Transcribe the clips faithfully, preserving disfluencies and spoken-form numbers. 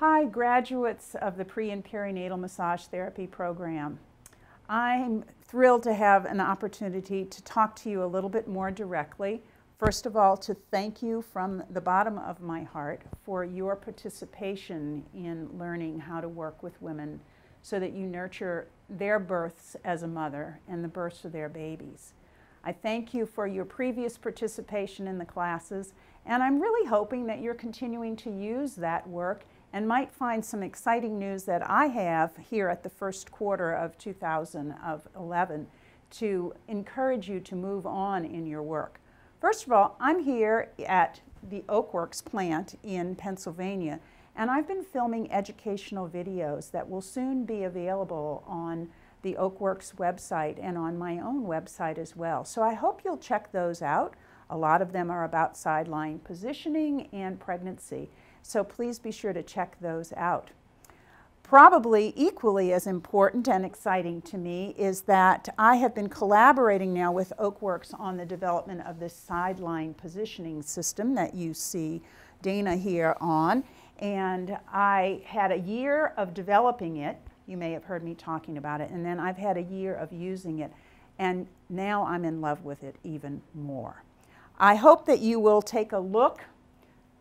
Hi, graduates of the pre and perinatal massage therapy program. I'm thrilled to have an opportunity to talk to you a little bit more directly. First of all, to thank you from the bottom of my heart for your participation in learning how to work with women so that you nurture their births as a mother and the births of their babies. I thank you for your previous participation in the classes, and I'm really hoping that you're continuing to use that work and might find some exciting news that I have here at the first quarter of two thousand eleven to encourage you to move on in your work. First of all, I'm here at the Oakworks plant in Pennsylvania, and I've been filming educational videos that will soon be available on the Oakworks website and on my own website as well. So I hope you'll check those out. A lot of them are about side lying positioning and pregnancy. So please be sure to check those out. Probably equally as important and exciting to me is that I have been collaborating now with Oakworks on the development of this side lying positioning system that you see Dana here on. And I had a year of developing it. You may have heard me talking about it. And then I've had a year of using it. And now I'm in love with it even more. I hope that you will take a look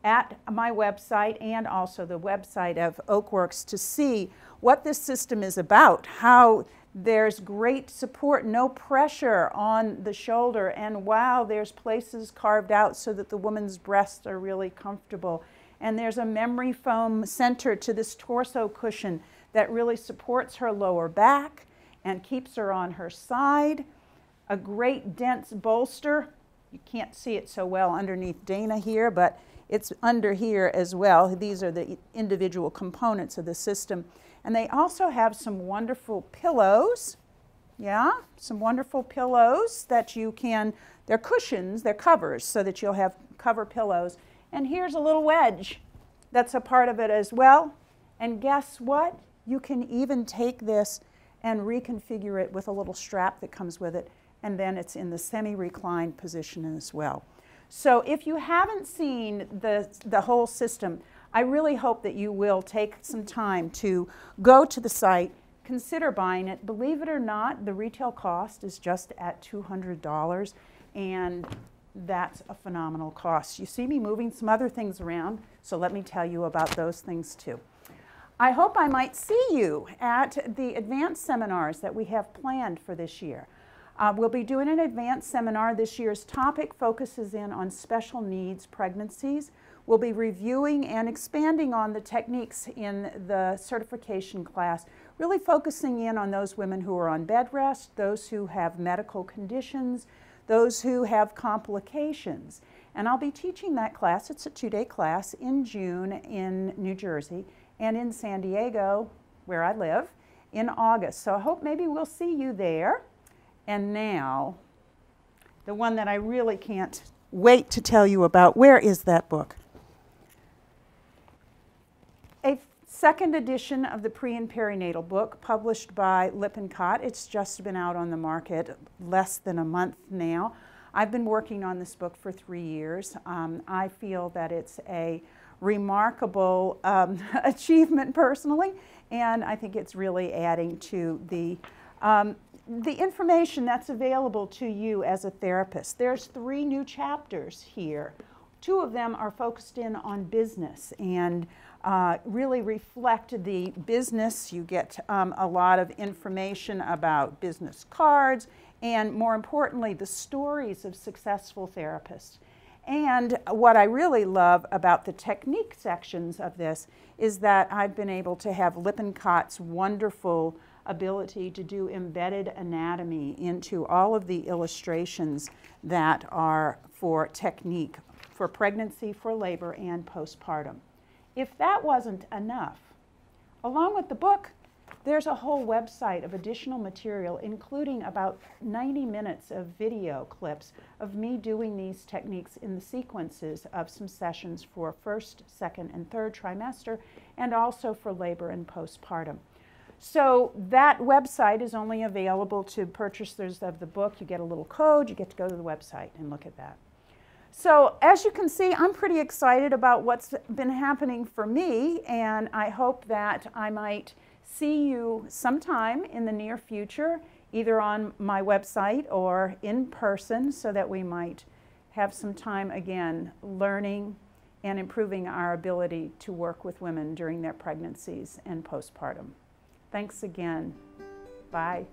at my website and also the website of Oakworks to see what this system is about, how there's great support, no pressure on the shoulder, and wow, there's places carved out so that the woman's breasts are really comfortable. And there's a memory foam center to this torso cushion that really supports her lower back and keeps her on her side. A great dense bolster. You can't see it so well underneath Dana here, but it's under here as well. These are the individual components of the system. And they also have some wonderful pillows. Yeah, some wonderful pillows that you can, they're cushions, they're covers, so that you'll have cover pillows. And here's a little wedge that's a part of it as well. And guess what? You can even take this and reconfigure it with a little strap that comes with it. And then it's in the semi-reclined position as well. So if you haven't seen the, the whole system, I really hope that you will take some time to go to the site, consider buying it. Believe it or not, the retail cost is just at two hundred dollars, and that's a phenomenal cost. You see me moving some other things around, so let me tell you about those things too. I hope I might see you at the advanced seminars that we have planned for this year. Uh, we'll be doing an advanced seminar. This year's topic focuses in on special needs pregnancies. We'll be reviewing and expanding on the techniques in the certification class, really focusing in on those women who are on bed rest, those who have medical conditions, those who have complications. And I'll be teaching that class. It's a two-day class in June in New Jersey and in San Diego, where I live, in August. So I hope maybe we'll see you there. And now, the one that I really can't wait to tell you about. Where is that book? A second edition of the pre and perinatal book published by Lippincott. It's just been out on the market less than a month now. I've been working on this book for three years. Um, I feel that it's a remarkable um, achievement personally, and I think it's really adding to the um, the information that's available to you as a therapist. There's three new chapters here. Two of them are focused in on business and uh, really reflect the business. You get um, a lot of information about business cards and, more importantly, the stories of successful therapists. And what I really love about the technique sections of this is that I've been able to have Lippincott's wonderful ability to do embedded anatomy into all of the illustrations that are for technique, for pregnancy, for labor, and postpartum. If that wasn't enough, along with the book, there's a whole website of additional material, including about ninety minutes of video clips of me doing these techniques in the sequences of some sessions for first, second, and third trimester, and also for labor and postpartum. So that website is only available to purchasers of the book. You get a little code, you get to go to the website and look at that. So as you can see, I'm pretty excited about what's been happening for me, and I hope that I might see you sometime in the near future, either on my website or in person, so that we might have some time again learning and improving our ability to work with women during their pregnancies and postpartum. Thanks again. Bye.